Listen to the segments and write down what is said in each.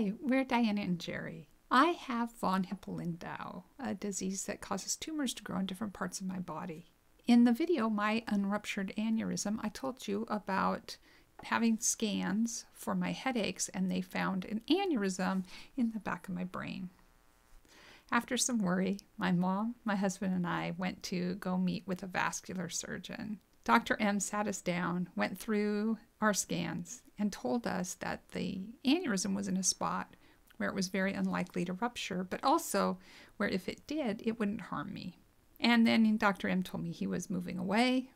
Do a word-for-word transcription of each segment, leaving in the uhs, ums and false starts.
Hi, we're Diana and Jerry. I have von Hippel-Lindau, a disease that causes tumors to grow in different parts of my body. In the video, My Unruptured Aneurysm, I told you about having scans for my headaches, and they found an aneurysm in the back of my brain. After some worry, my mom, my husband, and I went to go meet with a vascular surgeon. Doctor M sat us down, went through our scans, and told us that the aneurysm was in a spot where it was very unlikely to rupture, but also where if it did, it wouldn't harm me. And then Doctor M told me he was moving away,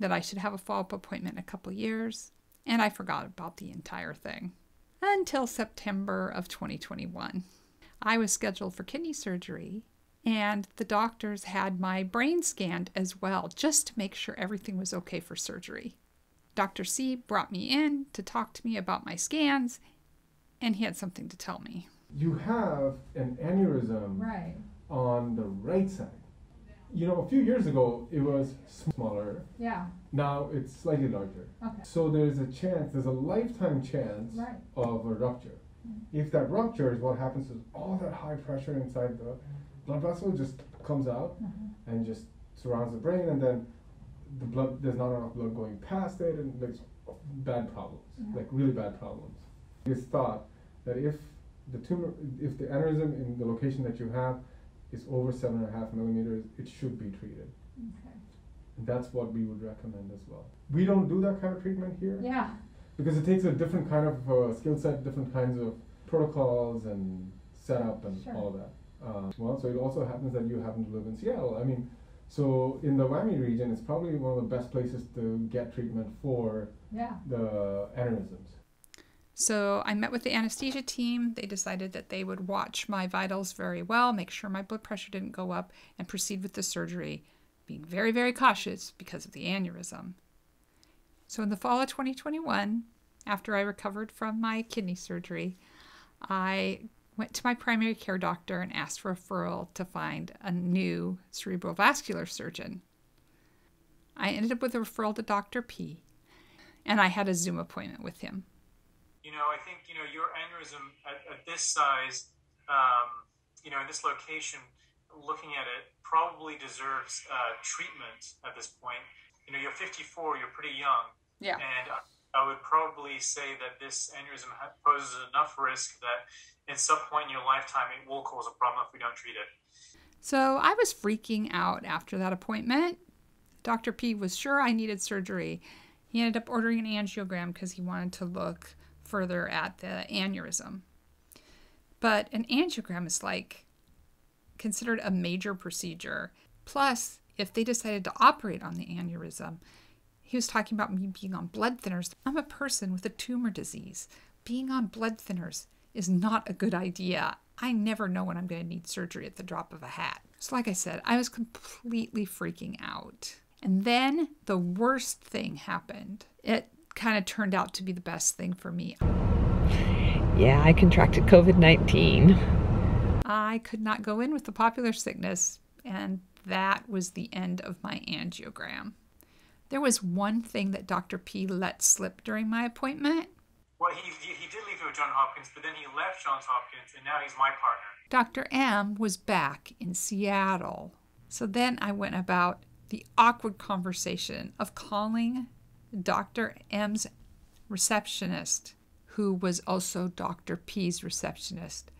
that I should have a follow-up appointment in a couple years, and I forgot about the entire thing. Until September of twenty twenty-one. I was scheduled for kidney surgery, and the doctors had my brain scanned as well, just to make sure everything was okay for surgery. Doctor C brought me in to talk to me about my scans, and he had something to tell me. You have an aneurysm right on the right side. You know, a few years ago, it was smaller. Yeah. Now it's slightly larger. Okay. So there's a chance, there's a lifetime chance right. of a rupture. Mm-hmm. If that rupture is what happens is all that high pressure inside the blood vessel just comes out mm-hmm. and just surrounds the brain, and then the blood, there's not enough blood going past it, and there's bad problems, yeah. like really bad problems. It's thought that if the tumor, if the aneurysm in the location that you have is over seven and a half millimeters, it should be treated. Okay. And that's what we would recommend as well. We don't do that kind of treatment here. Yeah. Because it takes a different kind of uh, skill set, different kinds of protocols and setup and sure. all that. Um, well, so it also happens that you happen to live in Seattle. I mean, so in the Whammy region, it's probably one of the best places to get treatment for yeah. the aneurysms. So I met with the anesthesia team. They decided that they would watch my vitals very well, make sure my blood pressure didn't go up, and proceed with the surgery, being very, very cautious because of the aneurysm. So in the fall of twenty twenty-one, after I recovered from my kidney surgery, I went to my primary care doctor and asked for a referral to find a new cerebrovascular surgeon. I ended up with a referral to Doctor P, and I had a Zoom appointment with him. You know, I think, you know, your aneurysm at, at this size, um, you know, in this location, looking at it, probably deserves uh, treatment at this point. You know, you're fifty-four, you're pretty young. Yeah. And I would probably say that this aneurysm poses enough risk that at some point in your lifetime, it will cause a problem if we don't treat it. So I was freaking out after that appointment. Doctor P was sure I needed surgery. He ended up ordering an angiogram because he wanted to look further at the aneurysm. But an angiogram is like considered a major procedure. Plus, if they decided to operate on the aneurysm, he was talking about me being on blood thinners. I'm a person with a tumor disease. Being on blood thinners is not a good idea. I never know when I'm going to need surgery at the drop of a hat. So like I said, I was completely freaking out. And then the worst thing happened. It kind of turned out to be the best thing for me. Yeah, I contracted COVID nineteen. I could not go in with the popular sickness, and that was the end of my angiogram. There was one thing that Doctor P let slip during my appointment. Well, he, he did leave to Johns Hopkins, but then he left Johns Hopkins, and now he's my partner. Doctor M was back in Seattle. So then I went about the awkward conversation of calling Doctor M's receptionist, who was also Doctor P's receptionist,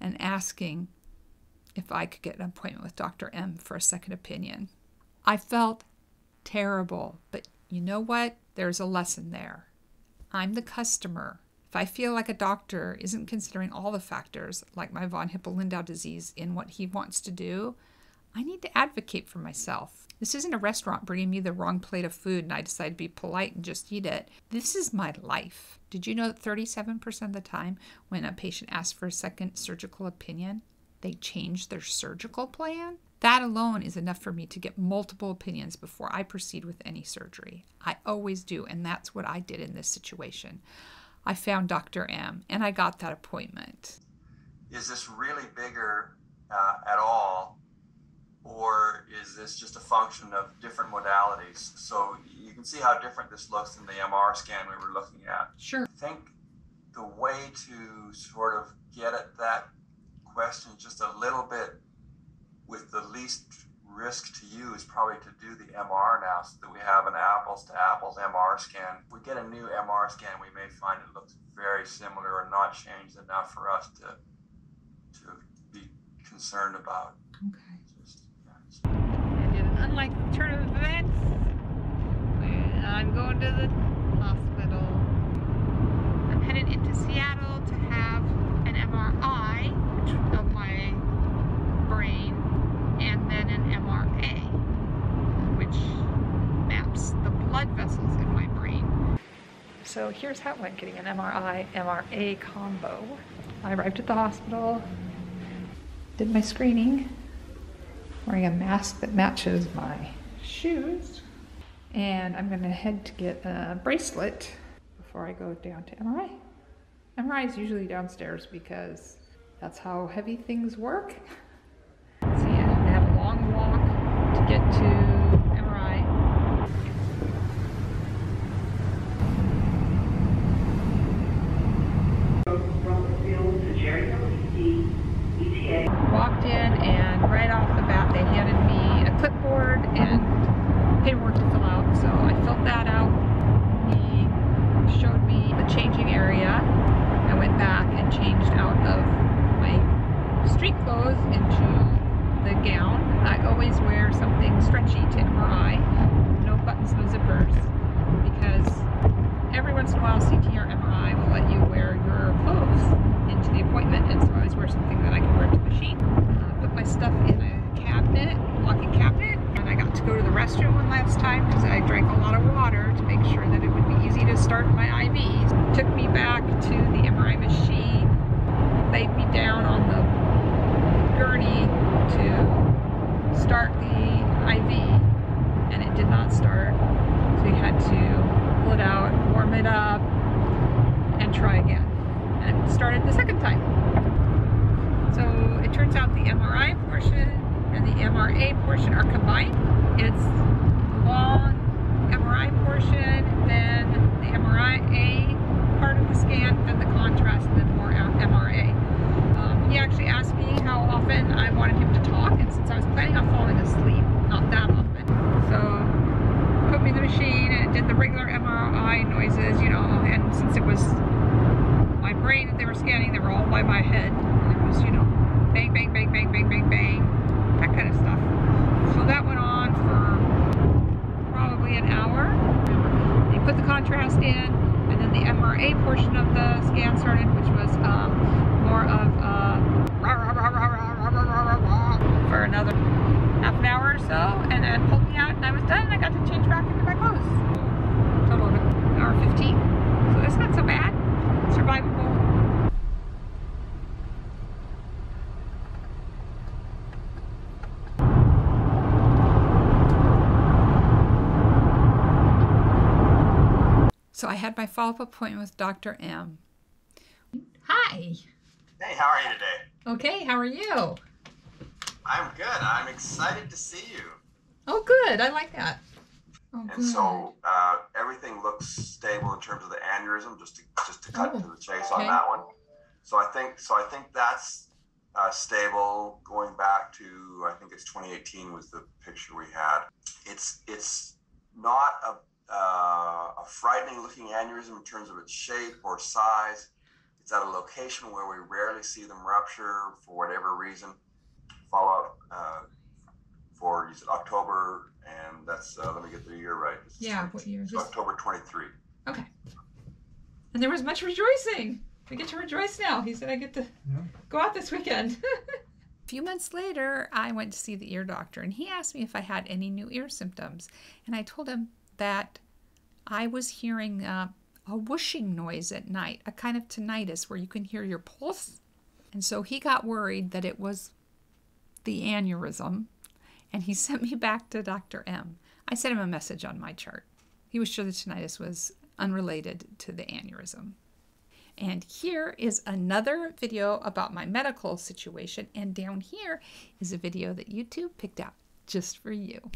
and asking if I could get an appointment with Doctor M for a second opinion. I felt terrible, but you know what? There's a lesson there. I'm the customer. If I feel like a doctor isn't considering all the factors, like my von Hippel-Lindau disease, in what he wants to do, I need to advocate for myself. This isn't a restaurant bringing me the wrong plate of food and I decide to be polite and just eat it. This is my life. Did you know that thirty-seven percent of the time when a patient asks for a second surgical opinion, they change their surgical plan? That alone is enough for me to get multiple opinions before I proceed with any surgery. I always do, and that's what I did in this situation. I found Doctor M, and I got that appointment. Is this really bigger uh, at all, or is this just a function of different modalities? So you can see how different this looks in the M R scan we were looking at. Sure. I think the way to sort of get at that question just a little bit with the least risk to you is probably to do the M R now, so that we have an apples to apples M R scan. If we get a new M R scan, we may find it looks very similar or not changed enough for us to to be concerned about. Okay. Just, yeah, just... I did an unlikely turn of events. I'm going to the hospital. I'm headed into Seattle to have an M R I of my brain, and then an M R A, which maps the blood vessels in my brain. So here's how it went, getting an M R I M R A combo. I arrived at the hospital, did my screening, wearing a mask that matches my shoes, and I'm gonna head to get a bracelet before I go down to M R I. M R I is usually downstairs because that's how heavy things work. Long walk to get to M R I. Walked in, and right off the bat they handed me a clipboard and paperwork to fill out, so I filled that out. He showed me the changing area. I went back and changed out of my street clothes into the gown. I always wear something stretchy to M R I, no buttons, no zippers, because every once in a while C T or M R I will let you wear your clothes into the appointment, and so I always wear something that I can wear to the machine. Uh, put my stuff in a cabinet, locking cabinet, and I got to go to the restroom one last time because I drank a lot of water to make sure that it would be easy to start my I Vs. Took me back to the M R I machine, laid me down on the gurney to start the I V, and it did not start, so we had to pull it out, warm it up, and try again, and it started the second time. So it turns out the M R I portion and the M R A portion are combined. It's the long M R I portion, then the M R I A part of the scan, then the contrast, and then more M R A. He actually asked me how often I wanted him to talk, and since I was planning on falling asleep, not that often, so put me in the machine and it did the regular M R I noises, you know, and since it was my brain that they were scanning, they were all by my head, and it was, you know, bang, bang, bang, bang, bang, bang, bang, that kind of stuff. So that went on for probably an hour. They put the contrast in, and then the M R A portion of the scan started, which was um, more of uh, for another half an hour or so, and then pulled me out and I was done, and I got to change back into my clothes. Total of an hour fifteen. So that's not so bad. It's survivable. So I had my follow-up appointment with Doctor M. Hi. Hey, how are you today? Okay, how are you? I'm good. I'm excited to see you. Oh, good. I like that. Oh, and good. So uh, everything looks stable in terms of the aneurysm. Just to just to cut oh, to the chase okay. on that one. So I think so. I think that's uh, stable. Going back to I think it's twenty eighteen was the picture we had. It's it's not a uh, a frightening looking aneurysm in terms of its shape or size. It's at a location where we rarely see them rupture for whatever reason. Follow-up uh, for you said October, and that's uh, let me get the year right. It's yeah, what year? It's October twenty-three. Okay. And there was much rejoicing. We get to rejoice now. He said, "I get to yeah. go out this weekend." A few months later, I went to see the ear doctor, and he asked me if I had any new ear symptoms, and I told him that I was hearing Uh, a whooshing noise at night, a kind of tinnitus where you can hear your pulse. And so he got worried that it was the aneurysm, and he sent me back to Doctor M. I sent him a message on my chart. He was sure the tinnitus was unrelated to the aneurysm. And here is another video about my medical situation, and down here is a video that YouTube picked out just for you.